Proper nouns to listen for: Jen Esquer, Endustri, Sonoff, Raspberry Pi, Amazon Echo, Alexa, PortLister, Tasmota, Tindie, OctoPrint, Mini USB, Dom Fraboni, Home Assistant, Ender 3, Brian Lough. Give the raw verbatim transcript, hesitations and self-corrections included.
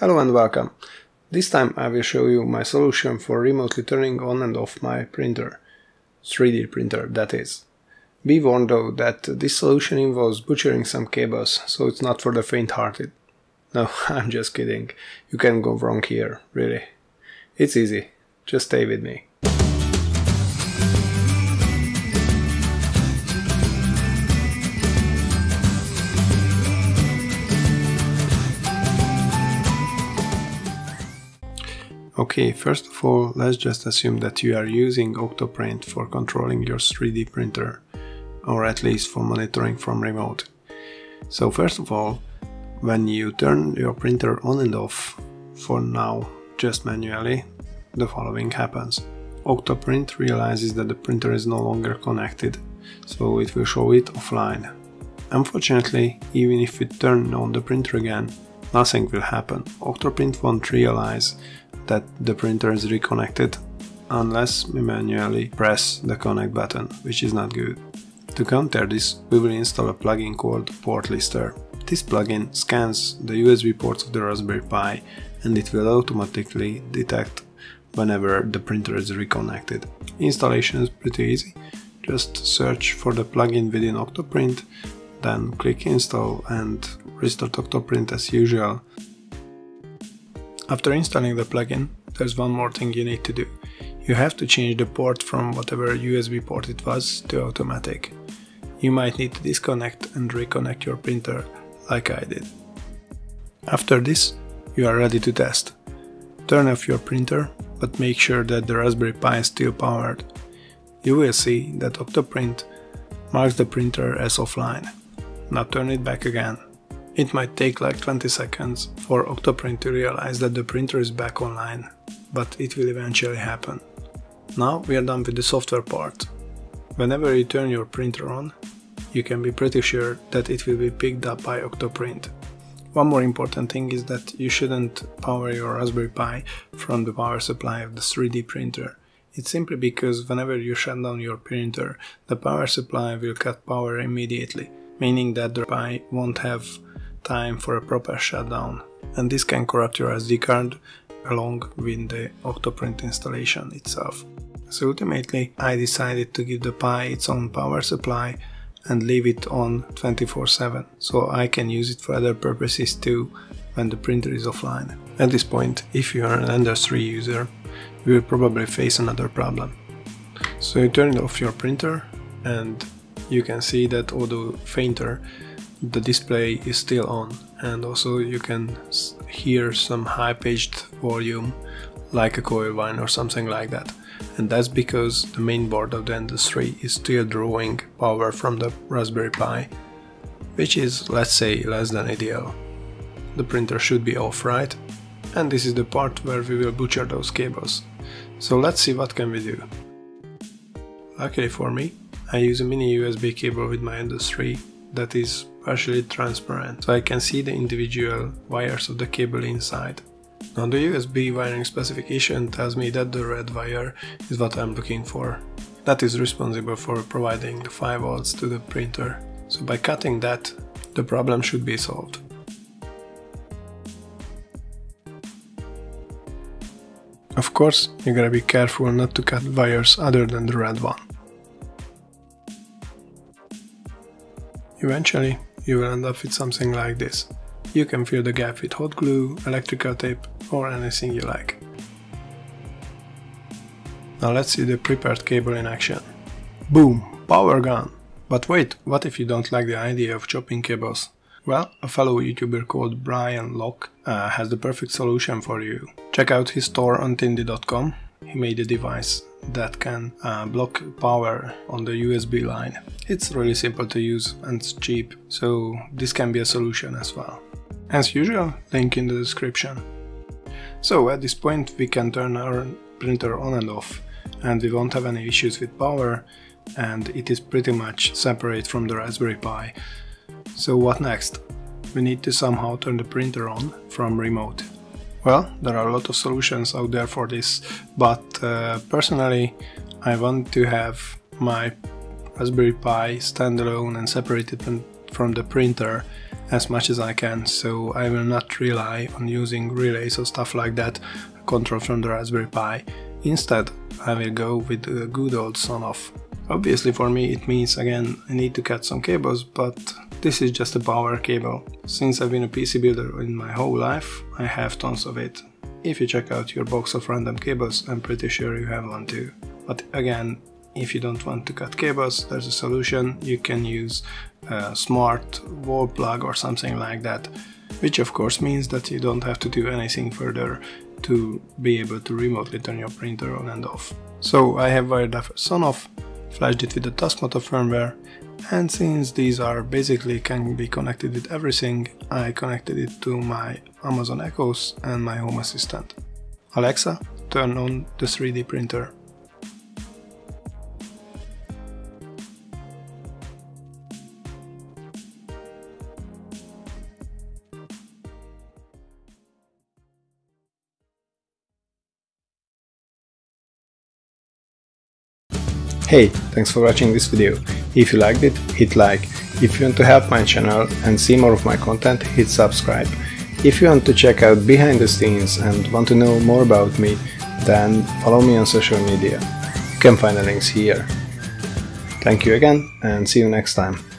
Hello and welcome. This time I will show you my solution for remotely turning on and off my printer. three D printer, that is. Be warned though that this solution involves butchering some cables, so it's not for the faint-hearted. No, I'm just kidding. You can't go wrong here, really. It's easy. Just stay with me. Okay, first of all, let's just assume that you are using OctoPrint for controlling your three D printer, or at least for monitoring from remote. So first of all, when you turn your printer on and off, for now just manually, the following happens. OctoPrint realizes that the printer is no longer connected, so it will show it offline. Unfortunately, even if we turn on the printer again, nothing will happen. OctoPrint won't realize that the printer is reconnected unless we manually press the connect button, which is not good. To counter this, we will install a plugin called PortLister. This plugin scans the U S B ports of the Raspberry Pi and it will automatically detect whenever the printer is reconnected. Installation is pretty easy. Just search for the plugin within OctoPrint, then click install and restart OctoPrint as usual. After installing the plugin, there's one more thing you need to do. You have to change the port from whatever U S B port it was to automatic. You might need to disconnect and reconnect your printer, like I did. After this, you are ready to test. Turn off your printer, but make sure that the Raspberry Pi is still powered. You will see that OctoPrint marks the printer as offline. Now turn it back again. It might take like twenty seconds for OctoPrint to realize that the printer is back online, but it will eventually happen. Now we are done with the software part. Whenever you turn your printer on, you can be pretty sure that it will be picked up by OctoPrint. One more important thing is that you shouldn't power your Raspberry Pi from the power supply of the three D printer. It's simply because whenever you shut down your printer, the power supply will cut power immediately, meaning that the Pi won't have time for a proper shutdown, and this can corrupt your S D card along with the OctoPrint installation itself. So ultimately I decided to give the Pi its own power supply and leave it on twenty-four seven, so I can use it for other purposes too when the printer is offline. At this point, if you are an Ender three user, you will probably face another problem. So you turn off your printer and you can see that although fainter, the display is still on, and also you can hear some high-pitched volume like a coil whine or something like that, and that's because the main board of the Endustri is still drawing power from the Raspberry Pi, which is, let's say, less than ideal. The printer should be off, right? And this is the part where we will butcher those cables. So let's see what can we do. Luckily for me, I use a mini U S B cable with my Endustri that is partially transparent, so I can see the individual wires of the cable inside. Now the U S B wiring specification tells me that the red wire is what I'm looking for. That is responsible for providing the five volts to the printer. So by cutting that, the problem should be solved. Of course, you gotta be careful not to cut wires other than the red one. Eventually, you will end up with something like this. You can fill the gap with hot glue, electrical tape, or anything you like. Now let's see the prepared cable in action. Boom! Power gone! But wait, what if you don't like the idea of chopping cables? Well, a fellow YouTuber called Brian Lough uh, has the perfect solution for you. Check out his store on Tindie dot com. He made a device that can uh, block power on the U S B line. It's really simple to use and it's cheap, so this can be a solution as well. As usual, link in the description. So at this point we can turn our printer on and off and we won't have any issues with power, and it is pretty much separate from the Raspberry Pi. So what next? We need to somehow turn the printer on from remote. Well, there are a lot of solutions out there for this, but uh, personally I want to have my Raspberry Pi standalone and separated from the printer as much as I can, so I will not rely on using relays or stuff like that, controlled from the Raspberry Pi. Instead, I will go with the good old Sonoff. Obviously for me it means again I need to cut some cables, but this is just a power cable. Since I've been a P C builder in my whole life, I have tons of it. If you check out your box of random cables, I'm pretty sure you have one too. But again, if you don't want to cut cables, there's a solution. You can use a smart wall plug or something like that, which of course means that you don't have to do anything further to be able to remotely turn your printer on and off. So I have wired up Sonoff, flashed it with the Tasmota firmware, and since these are basically can be connected with everything, I connected it to my Amazon Echoes and my Home Assistant. Alexa, turn on the three D printer. Hey, thanks for watching this video. If you liked it, hit like. If you want to help my channel and see more of my content, hit subscribe. If you want to check out behind the scenes and want to know more about me, then follow me on social media. You can find the links here. Thank you again and see you next time.